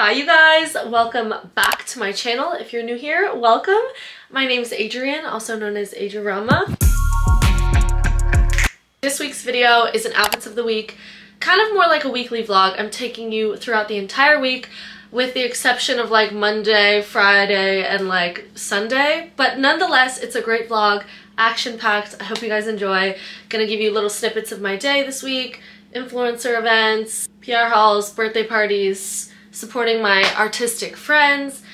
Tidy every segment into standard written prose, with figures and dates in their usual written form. Hi you guys, welcome back to my channel. If you're new here, welcome. My name is Adrienne, also known as Ageorama. This week's video is an outfits of the week, kind of more like a weekly vlog. I'm taking you throughout the entire week with the exception of like Monday, Friday, and like Sunday. But nonetheless, it's a great vlog, action-packed. I hope you guys enjoy. Gonna give you little snippets of my day this week, influencer events, PR hauls, birthday parties, supporting my artistic friends,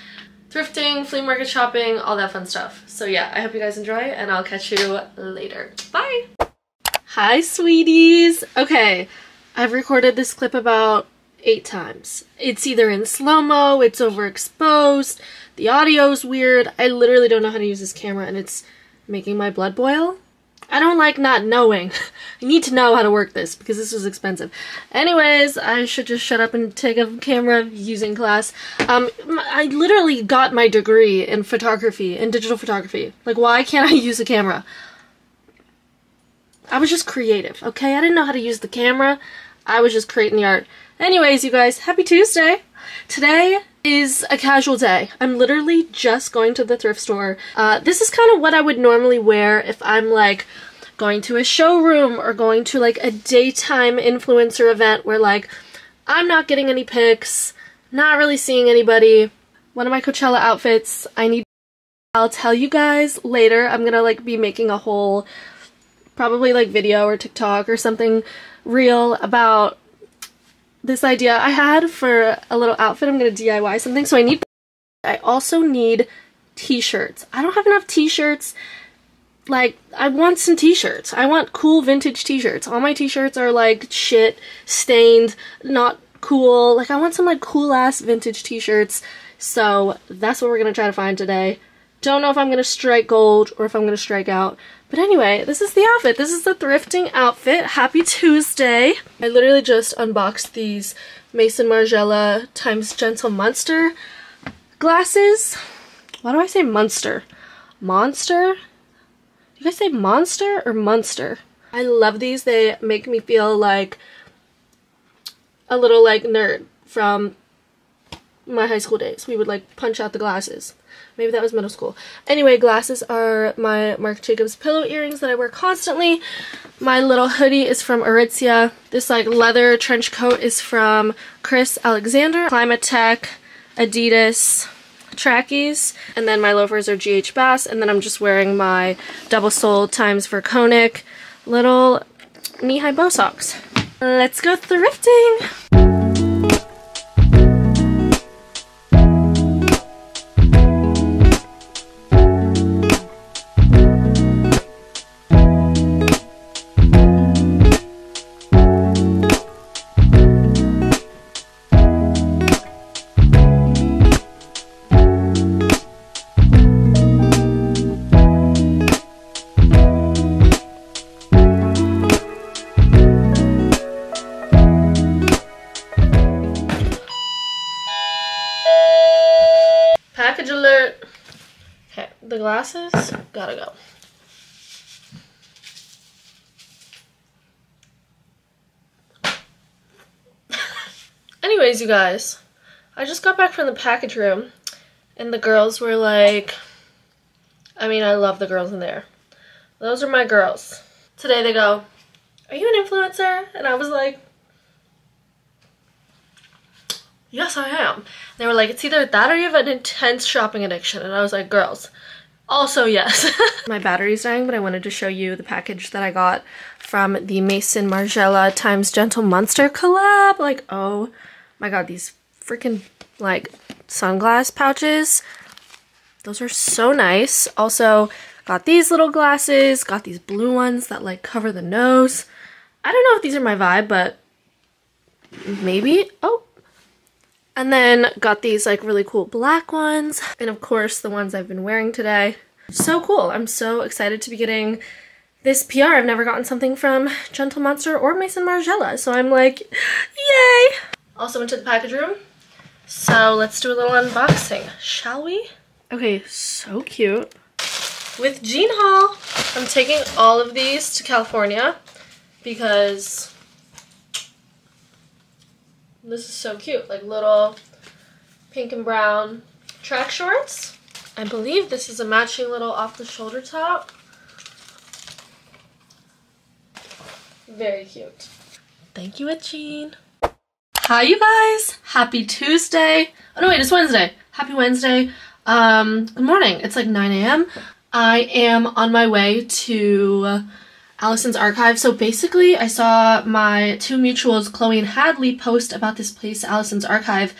thrifting, flea market shopping, all that fun stuff. So yeah, I hope you guys enjoy and I'll catch you later. Bye! Hi, sweeties! Okay, I've recorded this clip about 8 times. It's either in slow-mo, it's overexposed, the audio's weird. I literally don't know how to use this camera and it's making my blood boil. I don't like not knowing. I need to know how to work this because this was expensive. Anyways, I should just shut up and take a camera using class. I literally got my degree in photography, in digital photography. Like, why can't I use a camera? I was just creative, okay? I didn't know how to use the camera. I was just creating the art. Anyways, you guys, happy Tuesday. Today is a casual day. I'm literally just going to the thrift store. This is kind of what I would normally wear if I'm like going to a showroom or going to like a daytime influencer event where like I'm not getting any pics, not really seeing anybody. One of my Coachella outfits, I'll tell you guys later. I'm gonna like be making a whole probably like video or TikTok or something real about this idea I had for a little outfit. I'm gonna DIY something, so I also need t-shirts. I don't have enough t-shirts. Like, I want some t-shirts. I want cool vintage t-shirts. All my t-shirts are like shit, stained, not cool. Like, I want some like cool ass vintage t-shirts. So that's what we're gonna try to find today. Don't know if I'm gonna strike gold or if I'm gonna strike out. But anyway, this is the outfit. This is the thrifting outfit. Happy Tuesday. I literally just unboxed these Maison Margiela times Gentle Monster glasses. Why do I say Munster? Monster? You guys say Monster or Munster? I love these. They make me feel like a little like nerd from my high school days. We would like punch out the glasses. Maybe that was middle school. Anyway, glasses are my Marc Jacobs pillow earrings that I wear constantly. My little hoodie is from Aritzia. This like leather trench coat is from Chris Alexander. Climatech, Adidas, trackies. And then my loafers are GH Bass. And then I'm just wearing my double sole times Verconic little knee-high bow socks. Let's go thrifting! The glasses gotta go. Anyways, you guys, I just got back from the package room and the girls were like, I mean, I love the girls in there. Those are my girls. Today they go, are you an influencer? And I was like, yes, I am. And they were like, it's either that or you have an intense shopping addiction. And I was like, girls, also yes. My battery's dying, but I wanted to show you the package that I got from the Maison Margiela times Gentle Monster collab. Like, oh my god, these freaking like sunglass pouches. Those are so nice. Also got these little glasses, got these blue ones that like cover the nose. I don't know if these are my vibe, but maybe. Oh. And then got these like really cool black ones, and of course the ones I've been wearing today. So cool. I'm so excited to be getting this PR. I've never gotten something from Gentle Monster or Maison Margiela, so I'm like, yay! Also went to the package room, so let's do a little unboxing, shall we? Okay, so cute. With Jean Haul, I'm taking all of these to California because this is so cute, like little pink and brown track shorts. I believe this is a matching little off-the-shoulder top. Very cute. Thank you, Itchin. Hi, you guys. Happy Tuesday. Oh, no, wait, it's Wednesday. Happy Wednesday. Good morning. It's like 9 a.m. I am on my way to Allison's Archive. So basically, I saw my two mutuals, Chloe and Hadley, post about this place, Allison's Archive.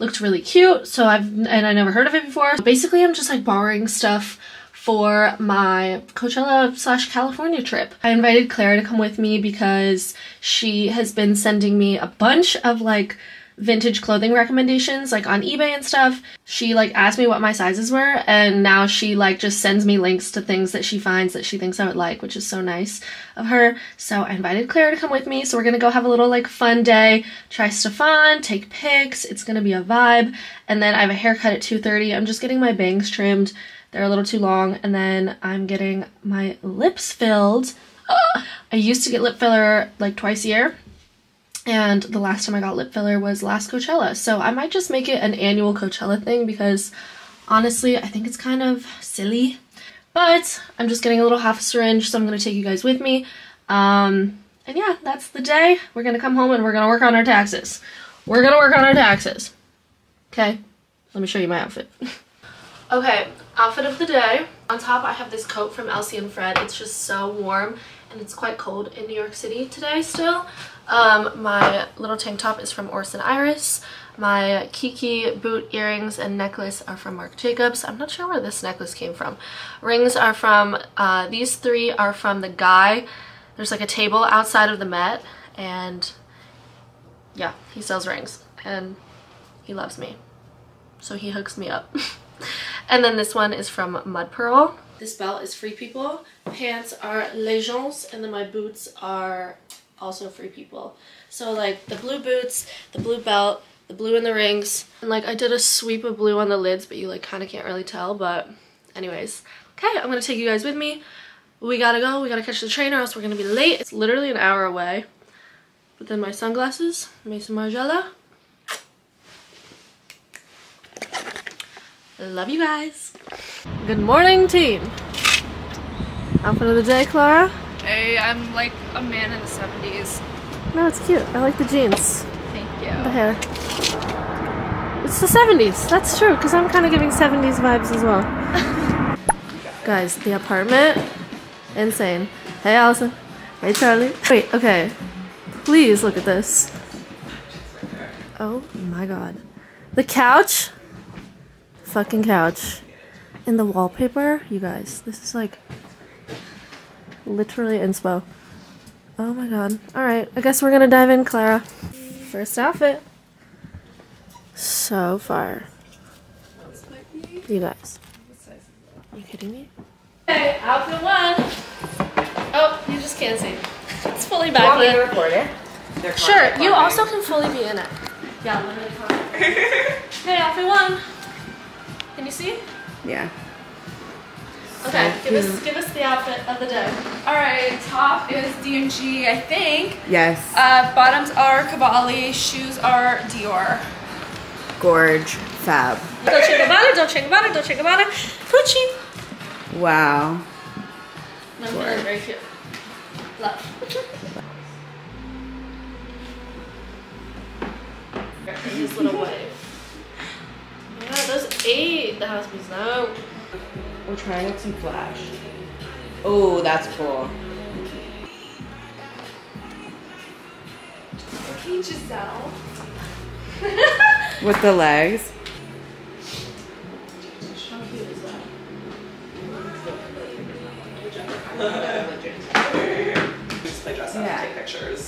Looked really cute, so I never heard of it before. So basically, I'm just like borrowing stuff for my Coachella/California trip. I invited Claire to come with me because she has been sending me a bunch of like vintage clothing recommendations like on eBay and stuff. She like asked me what my sizes were, and now she like just sends me links to things that she finds that she thinks I would like, which is so nice of her. So I invited Claire to come with me, so we're gonna go have a little like fun day, try stuff on, take pics. It's gonna be a vibe. And then I have a haircut at 2:30. I'm just getting my bangs trimmed. They're a little too long, and then I'm getting my lips filled. I used to get lip filler like twice a year, and the last time I got lip filler was last Coachella, so I might just make it an annual Coachella thing because honestly, I think it's kind of silly. But I'm just getting a little half a syringe, so I'm going to take you guys with me. And yeah, that's the day. We're going to come home and we're going to work on our taxes. We're going to work on our taxes. Okay, let me show you my outfit. Okay, outfit of the day. On top, I have this coat from Elsie and Fred. It's just so warm, and it's quite cold in New York City today still. My little tank top is from Orson Iris. My Kiki boot earrings and necklace are from Marc Jacobs. I'm not sure where this necklace came from. Rings are from, these three are from the guy. There's like a table outside of the Met, and yeah, he sells rings and he loves me, so he hooks me up. And then this one is from Mud Pearl. This belt is Free People. Pants are Legends, and then my boots are also Free People. So like the blue boots, the blue belt, the blue in the rings. And like I did a sweep of blue on the lids, but you like kind of can't really tell. But anyways, okay, I'm gonna take you guys with me. We gotta go, we gotta catch the train or else we're gonna be late. It's literally an hour away. But then my sunglasses, Maison Margiela. Love you guys. Good morning, team. Outfit of the day, Clara. Hey, I'm like a man in the 70s. No, it's cute. I like the jeans. Thank you. The hair. It's the 70s. That's true, because I'm kind of giving 70s vibes as well. Guys, the apartment. Insane. Hey, Allison. Hey, Charlie. Wait, okay. Please look at this. Oh my god. The couch. Fucking couch in the wallpaper, you guys. This is like literally inspo. Oh my god. All right, I guess we're gonna dive in, Clara. First outfit so far. You guys, are you kidding me? Okay, outfit one. Oh, you just can't see. It's fully backlit. Sure, you also can fully be in it. Yeah, literally. Okay, outfit one. Can you see? Yeah. Okay, so give us the outfit of the day. All right, top is DNG, I think. Yes. Bottoms are Kabali, shoes are Dior. Gorge, fab. Dolce & Gabbana, Dolce & Gabbana, Dolce & Gabbana, Gucci. Wow. No, very cute. Love. His little wave. God, those ate the house music now. We're trying not to flash. Oh, that's cool. Okay, Giselle. With the legs. How cute is that? Just play dress up, yeah. Take pictures.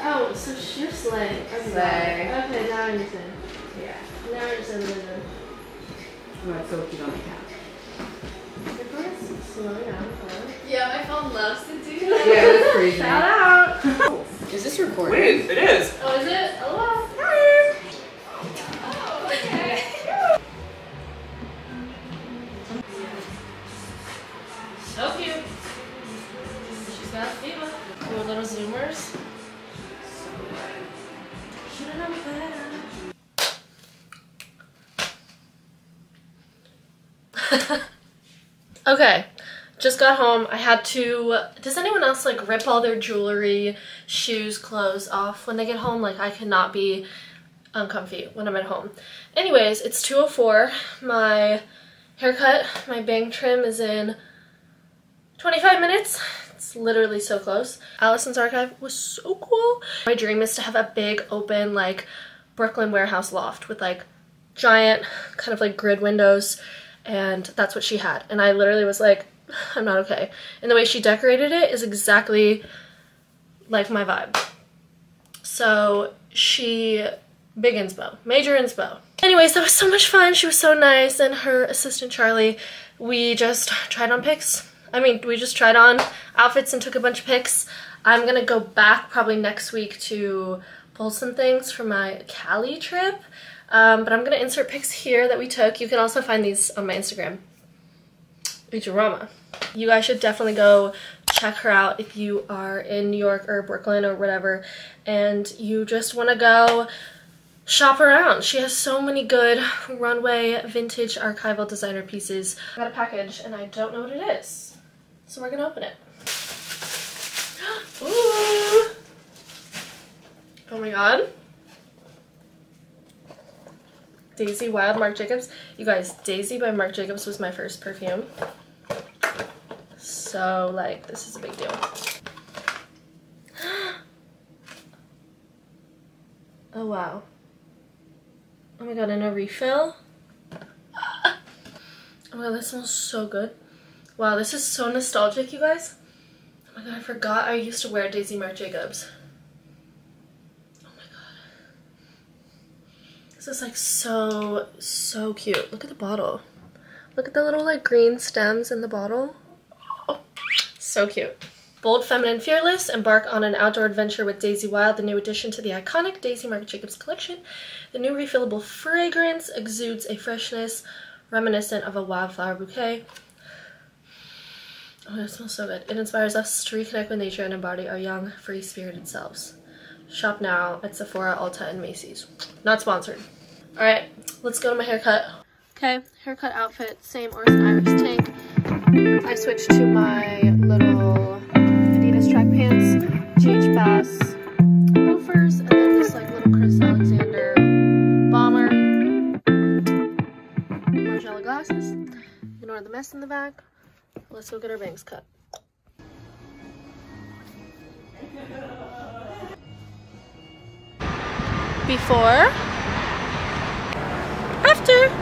Oh, so she's slay. Okay, now I understand. Yeah. Now I understand the vision. Oh, it's so cute on the couch. Of course, slow down. Yeah, my phone loves to do that. Yeah, it's crazy. Shout out. Is this recording? Wait, it is. Oh, is it? Hello. Hi. Oh, okay. So cute. She's got fever. We're little zoomers. Okay, just got home. I had to... Does anyone else, like, rip all their jewelry, shoes, clothes off when they get home? Like, I cannot be uncomfy when I'm at home. Anyways, it's 2:04. My haircut, my bang trim is in 25 minutes. It's literally so close. Allison's Archive was so cool. My dream is to have a big open, like, Brooklyn warehouse loft with, like, giant kind of, like, grid windows, and that's what she had. And I literally was like, I'm not okay. And the way she decorated it is exactly like my vibe. So she... Big inspo. Major inspo. Anyways, that was so much fun. She was so nice, and her assistant, Charlie, we just tried on pics. I mean, we just tried on outfits and took a bunch of pics. I'm gonna go back probably next week to pull some things for my Cali trip, but I'm gonna insert pics here that we took. You can also find these on my Instagram, Ageorama. You guys should definitely go check her out if you are in New York or Brooklyn or whatever, and you just wanna go shop around. She has so many good runway vintage archival designer pieces. I got a package and I don't know what it is, so we're gonna open it. Ooh! Oh my god. Daisy Wild Marc Jacobs. You guys, Daisy by Marc Jacobs was my first perfume. So, like, this is a big deal. Oh wow. Oh my god, and a refill. Ah. Oh my god, this smells so good. Wow, this is so nostalgic, you guys. Oh my god, I forgot I used to wear Daisy Marc Jacobs. Oh my god. This is like so, so cute. Look at the bottle. Look at the little like green stems in the bottle. Oh, so cute. Bold, feminine, fearless, embark on an outdoor adventure with Daisy Wild, the new addition to the iconic Daisy Marc Jacobs collection. The new refillable fragrance exudes a freshness reminiscent of a wildflower bouquet. Oh, it smells so good. It inspires us to reconnect with nature and embody our young, free-spirited selves. Shop now at Sephora, Ulta, and Macy's. Not sponsored. All right, let's go to my haircut. Okay, haircut, outfit, same Orson Iris tank. I switched to my little... track pants, GH Bass, loafers, and then this like little Chris Alexander bomber, Margiela glasses. Ignore the mess in the back. Let's go get our bangs cut. Before, after.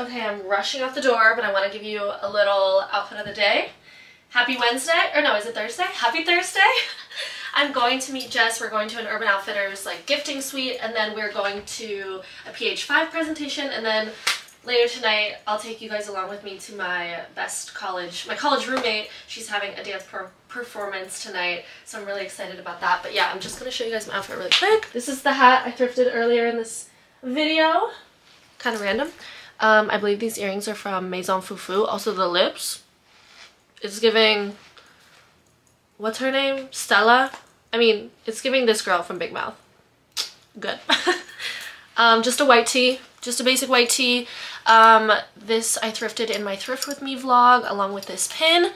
Okay, I'm rushing out the door, but I want to give you a little outfit of the day. Happy Wednesday, or no, is it Thursday? Happy Thursday. I'm going to meet Jess. We're going to an Urban Outfitters like gifting suite, and then we're going to a PH5 presentation, and then later tonight I'll take you guys along with me to my best college, my college roommate. She's having a dance performance tonight, so I'm really excited about that. But yeah, I'm just going to show you guys my outfit really quick. This is the hat I thrifted earlier in this video. Kind of random. I believe these earrings are from Maison Foufou. Also the lips. It's giving... What's her name? Stella? I mean, it's giving this girl from Big Mouth. Good. Just a white tee. Just a basic white tee. This I thrifted in my Thrift With Me vlog along with this pin.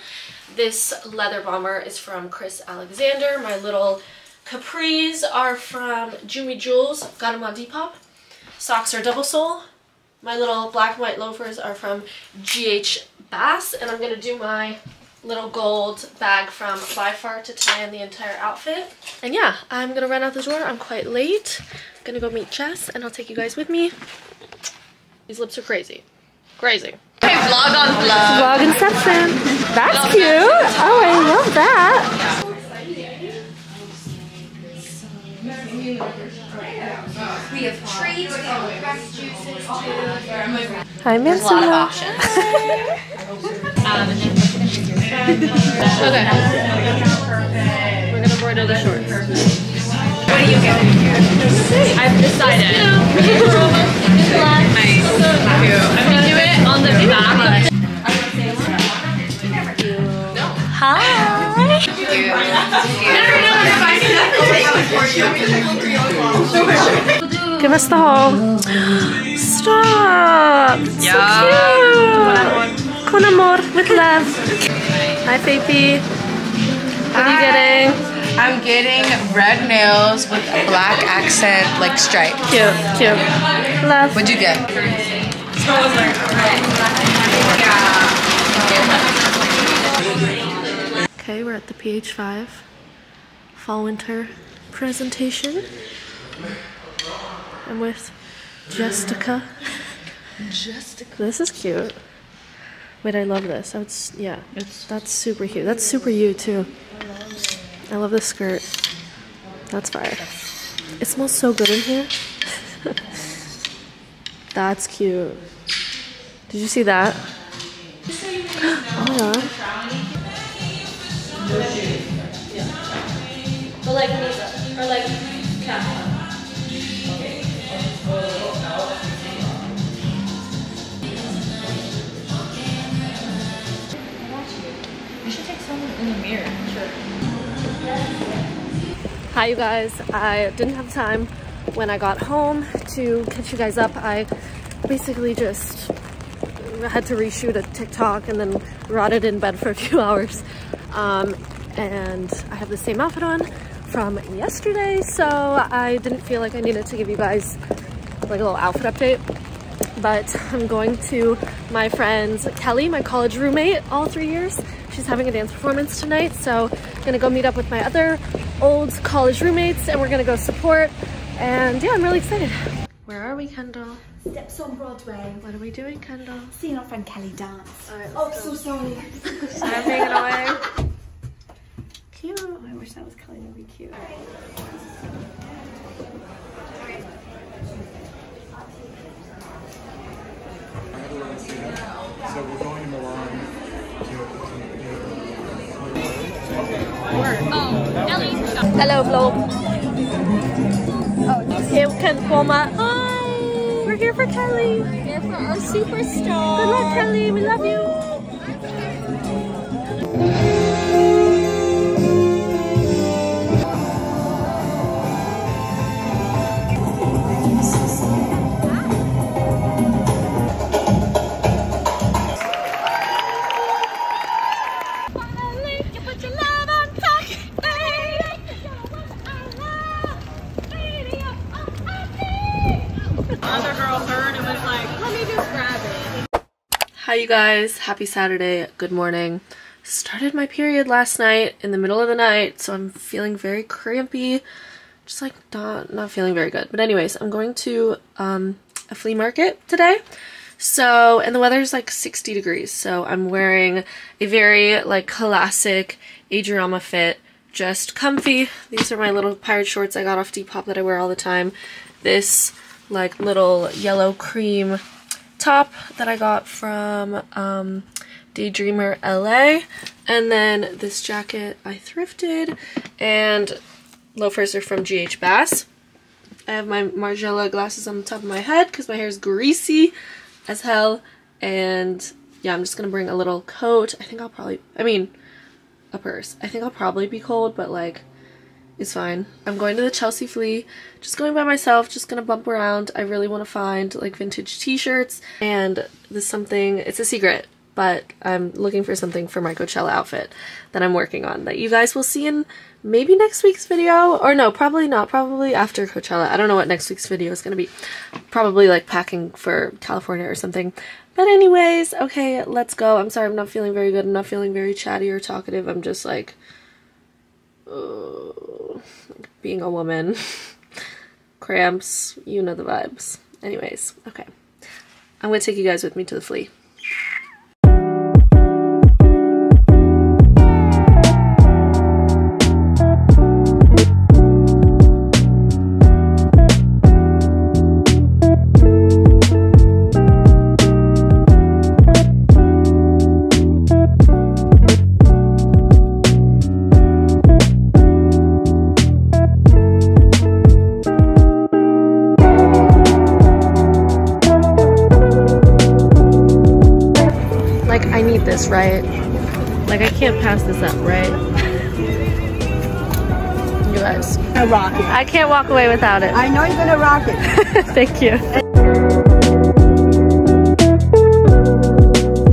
This leather bomber is from Chris Alexander. My little capris are from Jumi Jewels. Got them on Depop. Socks are double sole. My little black and white loafers are from GH Bass, and I'm going to do my little gold bag from By Far to tie in the entire outfit. And yeah, I'm going to run out the door. I'm quite late. I'm going to go meet Jess, and I'll take you guys with me. These lips are crazy. Crazy. Okay, vlog on vlog. Vlog inception. That's cute. Oh, I love that. We have treats, we have fresh juices too. Hi, Miss. There's a lot of options. Okay. We're gonna borrow the shorts. What do you get? I've decided. It's black. Nice. So cute. I'm gonna do it on the back. Hi. Give us the whole. Stop. It's so cute. Con amor, with love. Hi, Faithy. What are you getting? I'm getting red nails with a black accent, like stripe. Cute, cute. Love. What'd you get? Okay, we're at the PH5 fall winter presentation. I'm with Jessica. Jessica. This is cute. Wait, I love this. Yeah, that's super cute. That's super you too. I love this skirt. That's fire. It smells so good in here. That's cute. Did you see that? Oh my god. But like makeup. Or like I got you. You should take someone in the mirror. Sure. Hi you guys, I didn't have time when I got home to catch you guys up. I basically just had to reshoot a TikTok and then rotted in bed for a few hours. And I have the same outfit on from yesterday, so I didn't feel like I needed to give you guys like a little outfit update. But I'm going to my friend Kelly, my college roommate all 3 years. She's having a dance performance tonight, so I'm gonna go meet up with my other old college roommates and we're gonna go support. And yeah, I'm really excited. Where are we, Kendall? Steps on Broadway. What are we doing, Kendall? Seeing our friend Kelly dance. All right, so sorry. I'm taking it away. Cute. Oh, I wish that was Kelly. That'd be cute. All right. So we're going to Milan. Hello vlog. Here we can form up. Hi! We're here for Kelly. We're here for our superstar. Good luck, Kelly. We love you. Hi you guys, happy Saturday, good morning. Started my period last night in the middle of the night, so I'm feeling very crampy, just like not feeling very good. But anyways, I'm going to a flea market today, so, and the weather's like 60 degrees, so I'm wearing a very like classic Ageorama fit, just comfy. These are my little pirate shorts I got off Depop that I wear all the time. This like little yellow cream top that I got from Daydreamer LA, and then this jacket I thrifted, and loafers are from GH Bass. I have my Margiela glasses on the top of my head because my hair is greasy as hell, and yeah, I'm just gonna bring a little coat. I think I'll probably, I mean a purse. I think I'll probably be cold, but like it's fine. I'm going to the Chelsea Flea, just going by myself, just gonna bump around. I really want to find like vintage t-shirts, and this something, it's a secret, but I'm looking for something for my Coachella outfit that I'm working on that you guys will see in maybe next week's video, or no, probably not, probably after Coachella. I don't know what next week's video is gonna be, probably like packing for California or something. But anyways, okay, let's go. I'm sorry, I'm not feeling very good. I'm not feeling very chatty or talkative. I'm just like being a woman, cramps, you know the vibes. Anyways, okay, I'm gonna take you guys with me to the flea. this, right? Like, I can't pass this up, right? You guys. I rock it. I can't walk away without it. I know you're gonna rock it. Thank you.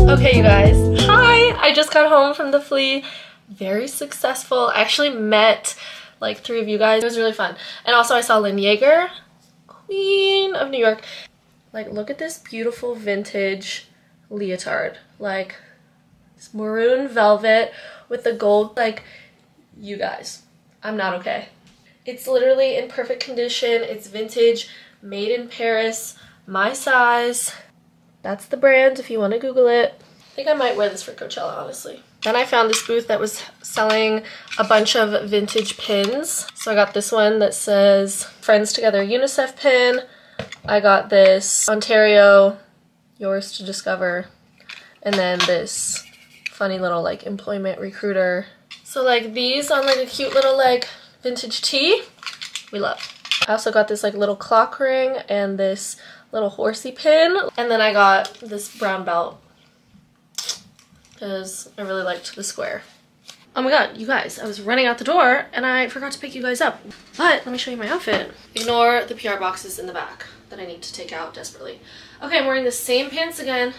Okay, you guys. Hi! I just got home from the flea. Very successful. I actually met like 3 of you guys. It was really fun. And also I saw Lynn Yeager, Queen of New York. Like, look at this beautiful vintage leotard. Like, it's maroon velvet with the gold. Like, you guys, I'm not okay. It's literally in perfect condition. It's vintage, made in Paris, my size. That's the brand if you want to Google it. I think I might wear this for Coachella, honestly. Then I found this booth that was selling a bunch of vintage pins. So I got this one that says Friends Together UNICEF pin. I got this Ontario Yours to Discover, and then this funny little like employment recruiter. So like these on like a cute little like vintage tee, we love. I also got this like little clock ring and this little horsey pin, and then I got this brown belt because I really liked the square. Oh my god, you guys, I was running out the door and I forgot to pick you guys up. But let me show you my outfit. Ignore the PR boxes in the back that I need to take out desperately. Okay, I'm wearing the same pants again.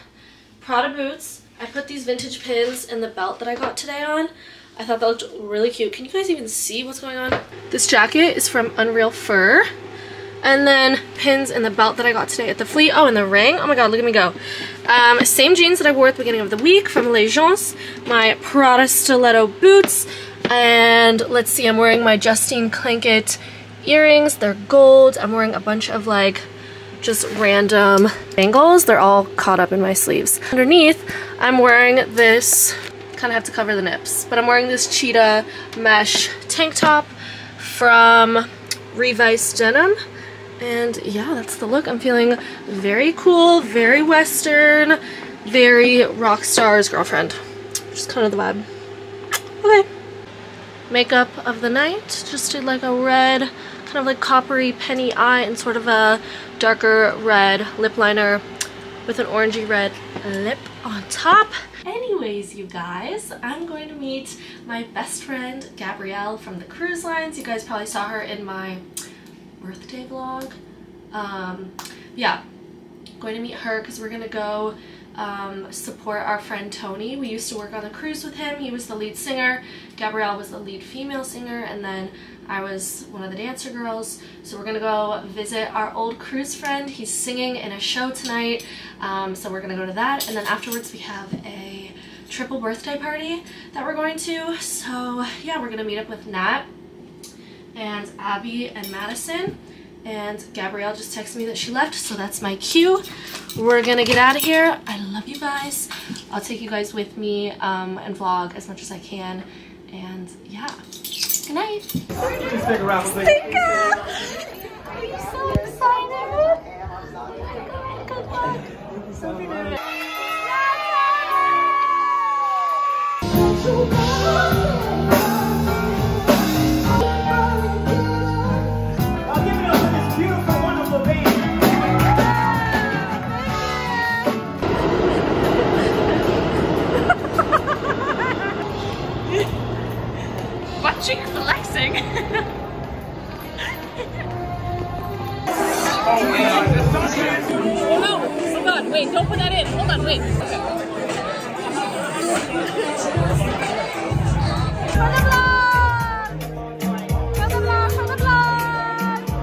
Prada boots. I put these vintage pins in the belt that I got today on. I thought that looked really cute. Can you guys even see what's going on? This jacket is from Unreal Fur. And then pins in the belt that I got today at the flea. Oh, and the ring. Oh my god, look at me go. Same jeans that I wore at the beginning of the week from Legends. My Prada stiletto boots. And let's see, I'm wearing my Justine Clanket earrings. They're gold. I'm wearing a bunch of like just random bangles. They're all caught up in my sleeves. Underneath, I'm wearing this, kind of have to cover the nips, but I'm wearing this cheetah mesh tank top from Revice Denim. And yeah, that's the look. I'm feeling very cool, very Western, very rock star's girlfriend. Just kind of the vibe. Okay. Makeup of the night. Just did like a red, kind of like coppery penny eye and sort of a darker red lip liner with an orangey red lip on top. Anyways, you guys, I'm going to meet my best friend, Gabrielle, from the cruise lines. You guys probably saw her in my birthday vlog. Yeah, going to meet her because we're going to go support our friend Tony. We used to work on the cruise with him. He was the lead singer. Gabrielle was the lead female singer, and then I was one of the dancer girls. So we're going to go visit our old cruise friend. He's singing in a show tonight, so we're going to go to that. And then afterwards we have a triple birthday party that we're going to. So yeah, we're going to meet up with Nat and Abby and Madison, and Gabrielle just texted me that she left, so that's my cue. We're gonna get out of here. I love you guys. I'll take you guys with me and vlog as much as I can, and yeah, good night. Are you so excited? Good luck. So watching flexing. Oh, hold on, wait, don't put that in. Hold on, wait. For the vlog, for the vlog, for the vlog.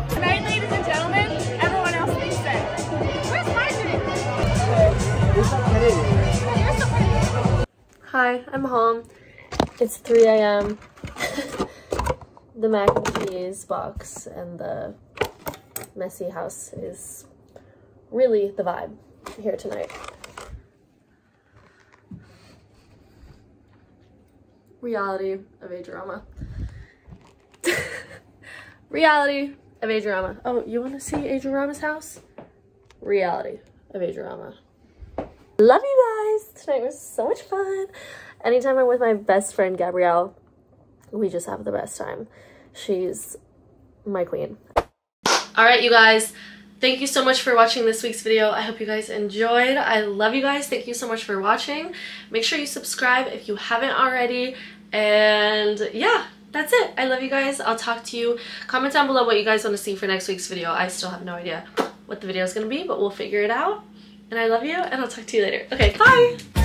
Tonight, ladies and gentlemen, everyone else please sit. Where's Marjorie? Hi, I'm home. It's 3 a.m. The mac and cheese box and the messy house is really the vibe here tonight. Reality of Ageorama. Reality of Ageorama. Oh, you want to see Ageorama's house? Reality of Ageorama. Love you guys. Tonight was so much fun. Anytime I'm with my best friend Gabrielle, we just have the best time. She's my queen. All right, you guys, Thank you so much for watching this week's video. I hope you guys enjoyed. I love you guys. Thank you so much for watching. Make sure you subscribe if you haven't already. And yeah, that's it. I love you guys. I'll talk to you. Comment down below what you guys want to see for next week's video. I still have no idea what the video is going to be, but we'll figure it out. And I love you, and I'll talk to you later. Okay, bye!